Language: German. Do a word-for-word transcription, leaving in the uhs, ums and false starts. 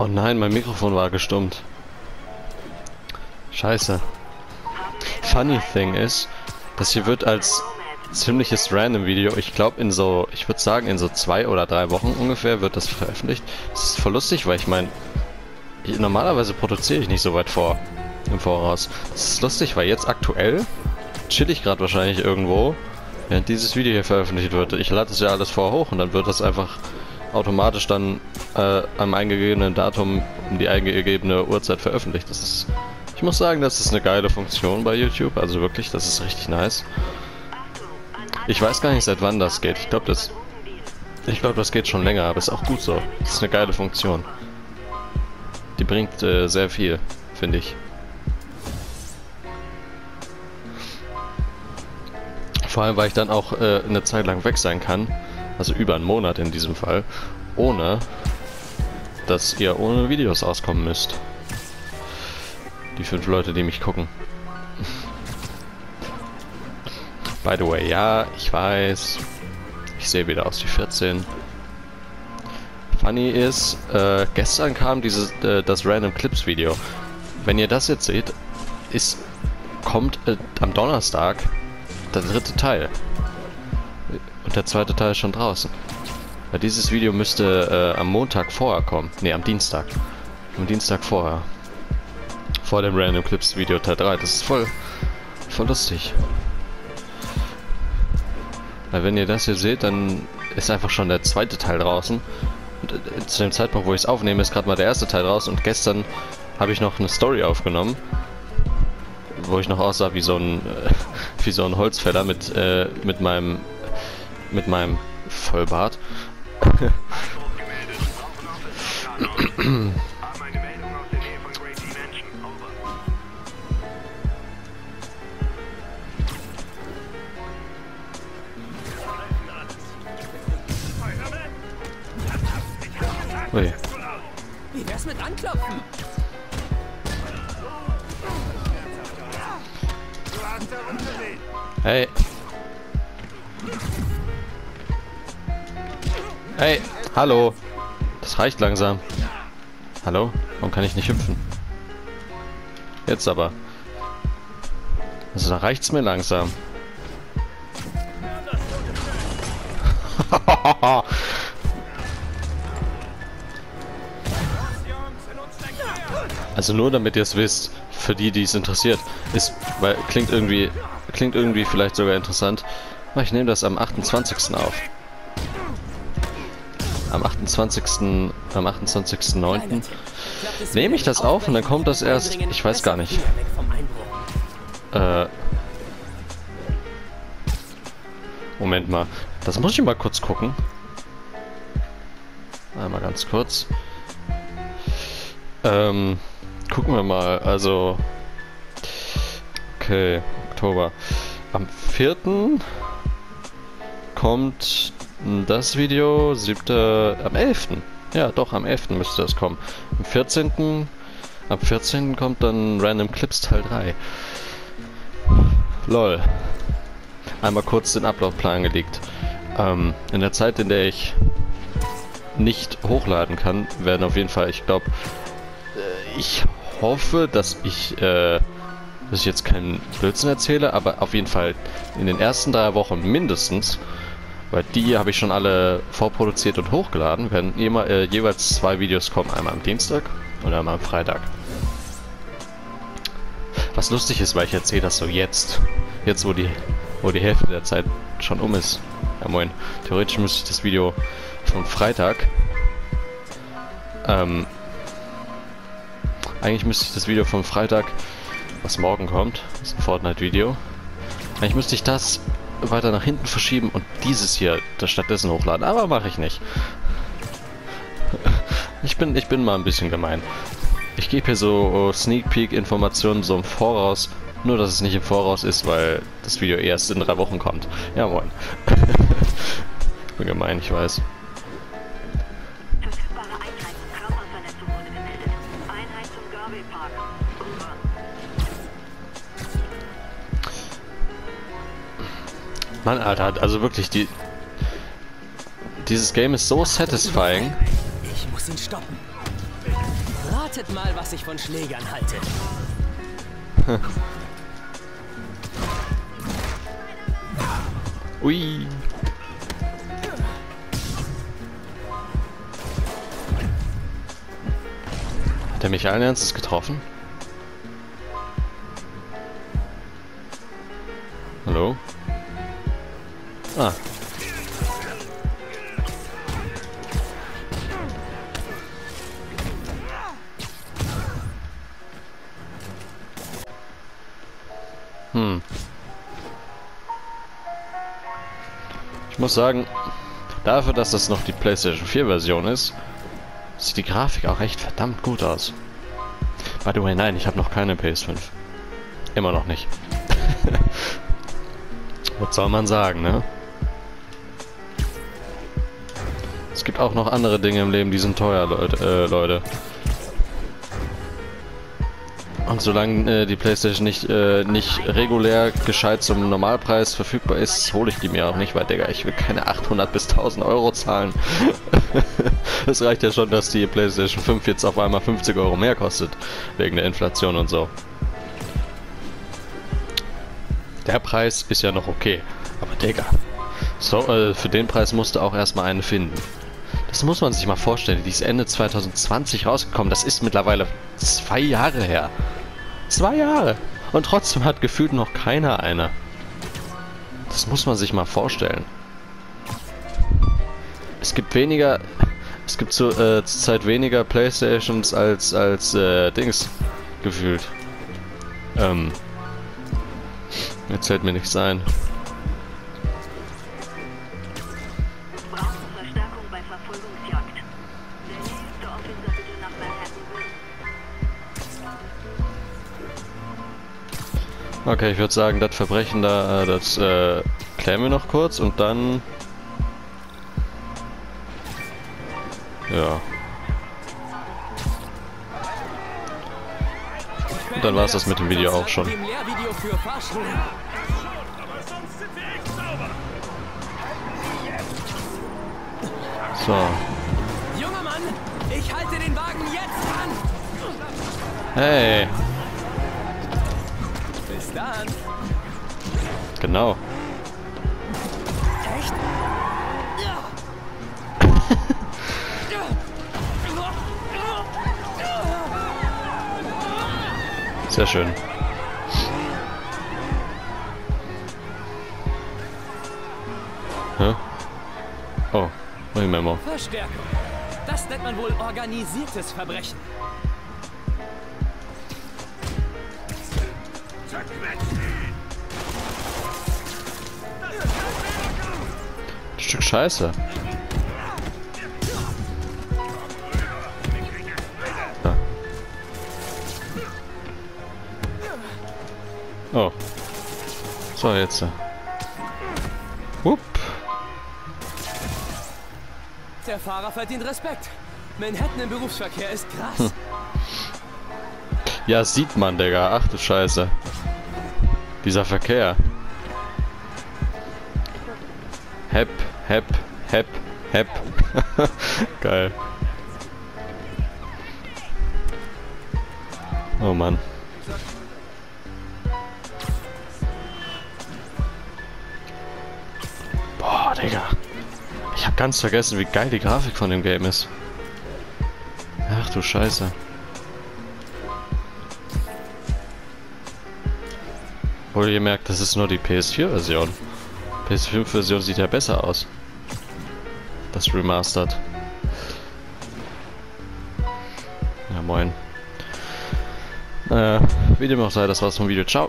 Oh nein, mein Mikrofon war gestummt. Scheiße. Funny thing ist, das hier wird als ziemliches random Video, ich glaube in so, ich würde sagen in so zwei oder drei Wochen ungefähr wird das veröffentlicht. Das ist voll lustig, weil ich meine, normalerweise produziere ich nicht so weit vor, im Voraus. Das ist lustig, weil jetzt aktuell chill ich gerade wahrscheinlich irgendwo, während dieses Video hier veröffentlicht wird. Ich lade das ja alles vorher hoch und dann wird das einfach automatisch dann äh, am eingegebenen Datum um die eingegebene Uhrzeit veröffentlicht. Das ist, ich muss sagen, das ist eine geile Funktion bei YouTube, also wirklich, das ist richtig nice. Ich weiß gar nicht, seit wann das geht. Ich glaube, das, ich glaube, das geht schon länger, aber ist auch gut so. Das ist eine geile Funktion. Die bringt äh, sehr viel, finde ich. Vor allem, weil ich dann auch äh, eine Zeit lang weg sein kann, also über einen Monat in diesem Fall, ohne, dass ihr ohne Videos auskommen müsst. Die fünf Leute, die mich gucken. By the way, ja, ich weiß, ich sehe wieder aus wie vierzehn. Funny ist, äh, gestern kam dieses, äh, das Random Clips Video. Wenn ihr das jetzt seht, ist, kommt äh, am Donnerstag der dritte Teil. Und der zweite Teil ist schon draußen. Weil dieses Video müsste äh, am Montag vorher kommen. Ne, am Dienstag. Am Dienstag vorher. Vor dem Random Clips Video Teil drei. Das ist voll, voll lustig. Weil wenn ihr das hier seht, dann ist einfach schon der zweite Teil draußen. Und zu dem Zeitpunkt, wo ich es aufnehme, ist gerade mal der erste Teil raus. Und gestern habe ich noch eine Story aufgenommen, wo ich noch aussah wie so ein, wie so ein Holzfäller mit, äh, mit meinem... mit meinem Vollbart. Ui. Wie wär's mit Anklopfen? Hey. Hey, hallo. Das reicht langsam. Hallo? Warum kann ich nicht hüpfen? Jetzt aber. Also da reicht's mir langsam. Also nur damit ihr es wisst, für die, die es interessiert, ist, weil klingt irgendwie, klingt irgendwie vielleicht sogar interessant. Aber ich nehme das am achtundzwanzigsten auf. Am achtundzwanzigsten am achtundzwanzigsten neunten nehme ich das auf und dann kommt das erst, ich weiß gar nicht. Äh, Moment mal, das muss ich mal kurz gucken. Einmal ganz kurz. Ähm, gucken wir mal, also... Okay, Oktober. Am vierten kommt... das Video, siebte am elften Ja, doch, am elften müsste das kommen. Am vierzehnten Am vierzehnten kommt dann Random Clips Teil drei. Lol. Einmal kurz den Uploadplan gelegt. Ähm, in der Zeit, in der ich nicht hochladen kann, werden auf jeden Fall, ich glaube, ich hoffe, dass ich, äh, dass ich jetzt keinen Blödsinn erzähle, aber auf jeden Fall in den ersten drei Wochen mindestens, weil die habe ich schon alle vorproduziert und hochgeladen, werden immer, äh, jeweils zwei Videos kommen, einmal am Dienstag und einmal am Freitag. Was lustig ist, weil ich erzähle das so jetzt, jetzt wo die, wo die Hälfte der Zeit schon um ist. Ja moin, theoretisch müsste ich das Video vom Freitag, ähm, eigentlich müsste ich das Video vom Freitag, was morgen kommt, das ist ein Fortnite-Video, eigentlich müsste ich das weiter nach hinten verschieben und dieses hier das stattdessen hochladen, aber mache ich nicht. Ich bin, ich bin mal ein bisschen gemein. Ich gebe hier so Sneak Peek Informationen so im Voraus, nur dass es nicht im Voraus ist, weil das Video erst in drei Wochen kommt. Ja moin. Ich bin gemein, ich weiß. Mann, Alter, also wirklich, die dieses Game ist so satisfying. Ich muss ihn stoppen. Ratet mal, was ich von Schlägern halte. Ui. Hat er mich allen Ernstes getroffen? Hallo? Ah. Hm. Ich muss sagen, dafür, dass das noch die PlayStation vier Version ist, sieht die Grafik auch echt verdammt gut aus. By the way, nein, ich habe noch keine P S fünf. Immer noch nicht. Was soll man sagen, ne? Es gibt auch noch andere Dinge im Leben, die sind teuer, Leut äh, Leute. Und solange äh, die PlayStation nicht, äh, nicht regulär gescheit zum Normalpreis verfügbar ist, hole ich die mir auch nicht, weil, Digga, ich will keine achthundert bis tausend Euro zahlen. Es reicht ja schon, dass die PlayStation fünf jetzt auf einmal fünfzig Euro mehr kostet, wegen der Inflation und so. Der Preis ist ja noch okay, aber Digga, so, äh, für den Preis musst du auch erstmal einen finden. Das muss man sich mal vorstellen, die ist Ende zwanzig zwanzig rausgekommen, das ist mittlerweile zwei Jahre her. Zwei Jahre! Und trotzdem hat gefühlt noch keiner eine. Das muss man sich mal vorstellen. Es gibt weniger, es gibt zu, äh, zur Zeit weniger Playstations als, als äh, Dings gefühlt. Ähm... Jetzt fällt mir nichts ein. Okay, ich würde sagen, das Verbrechen da, das äh, klären wir noch kurz und dann... Ja. Und dann war es das mit dem Video auch schon. So. Junger Mann, ich halte den Wagen jetzt an. Hey. Bis dann. Genau. Echt? Sehr schön. Hä? Oh, neue Memo. Verstärkung. Das nennt man wohl organisiertes Verbrechen. Ein Stück Scheiße. Oh. So, jetzt. Hup. Der Fahrer verdient Respekt. Manhattan im Berufsverkehr ist krass. Hm. Ja, sieht man, Digga. Ach du Scheiße. Dieser Verkehr. Hep, hep, hep, hep. Geil. Oh Mann. Digga. Ich hab ganz vergessen, wie geil die Grafik von dem Game ist. Ach du Scheiße. Obwohl ihr merkt, das ist nur die P S vier Version. P S fünf Version sieht ja besser aus. Das Remastered. Ja, moin. Äh, wie dem auch sei, das war's vom Video. Ciao.